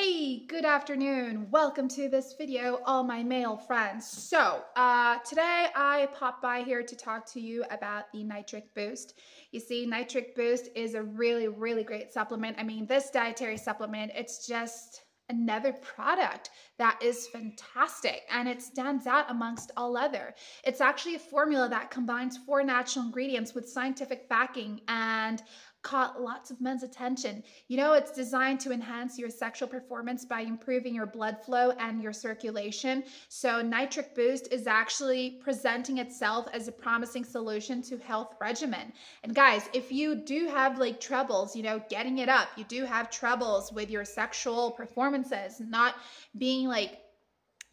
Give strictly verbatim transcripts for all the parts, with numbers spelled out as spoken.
Hey, good afternoon. Welcome to this video, all my male friends. So uh, today I popped by here to talk to you about the nitric boost. You see, nitric boost is a really, really great supplement. I mean, this dietary supplement, it's just another product that is fantastic and it stands out amongst all other. It's actually a formula that combines four natural ingredients with scientific backing and caught lots of men's attention. You know, it's designed to enhance your sexual performance by improving your blood flow and your circulation. So nitric boost is actually presenting itself as a promising solution to health regimen. And guys, if you do have like troubles, you know, getting it up, you do have troubles with your sexual performances, not being like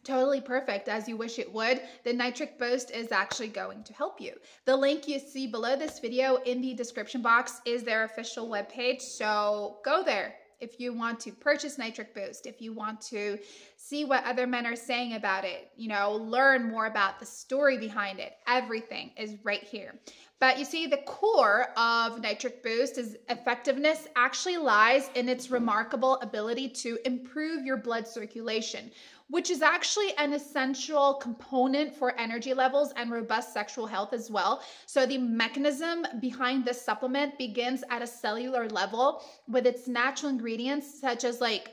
totally perfect as you wish it would, the nitric boost is actually going to help you. The link you see below this video in the description box is their official webpage, so go there if you want to purchase nitric boost, if you want to see what other men are saying about it, you know, learn more about the story behind it. Everything is right here. But you see, the core of nitric boost is effectiveness actually lies in its remarkable ability to improve your blood circulation, which is actually an essential component for energy levels and robust sexual health as well. So the mechanism behind this supplement begins at a cellular level with its natural ingredients such as like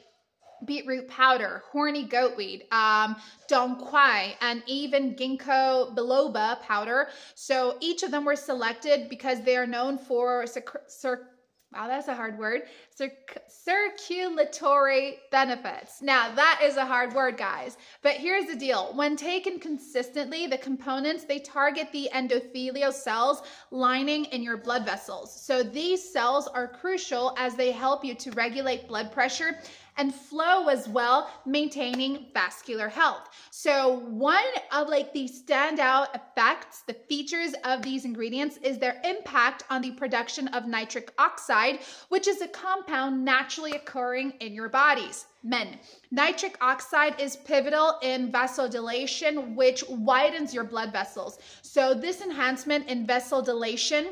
beetroot powder, horny goatweed, um, donkwai, and even ginkgo biloba powder. So each of them were selected because they are known for circ- circ- wow, that's a hard word, Circ circulatory benefits. Now that is a hard word, guys, but here's the deal. When taken consistently, the components, they target the endothelial cells lining in your blood vessels. So these cells are crucial as they help you to regulate blood pressure and flow as well, maintaining vascular health. So one of like the standout effects, the features of these ingredients is their impact on the production of nitric oxide, which is a compound naturally occurring in your bodies. Men, nitric oxide is pivotal in vasodilation, which widens your blood vessels. So this enhancement in vasodilation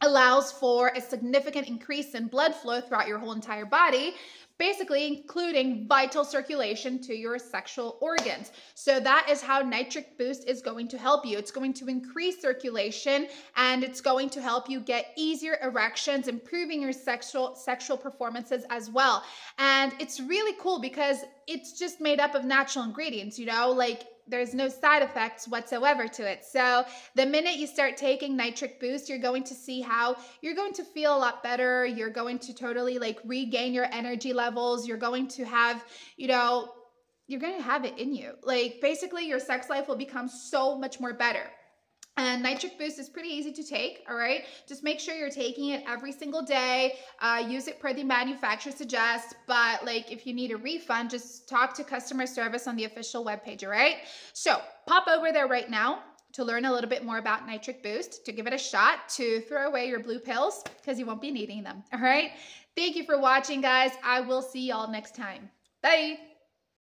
allows for a significant increase in blood flow throughout your whole entire body, basically including vital circulation to your sexual organs. So that is how nitric boost is going to help you. It's going to increase circulation and it's going to help you get easier erections, improving your sexual sexual performances as well. And it's really cool because it's just made up of natural ingredients, you know, like there's no side effects whatsoever to it. So the minute you start taking nitric boost, you're going to see how you're going to feel a lot better. You're going to totally like regain your energy levels. You're going to have, you know, you're going to have it in you. Like basically your sex life will become so much more better. And nitric boost is pretty easy to take, all right? Just make sure you're taking it every single day. Uh, use it per the manufacturer suggests, but like if you need a refund, just talk to customer service on the official webpage, all right? So pop over there right now to learn a little bit more about nitric boost, to give it a shot, to throw away your blue pills because you won't be needing them, all right? Thank you for watching, guys. I will see y'all next time. Bye.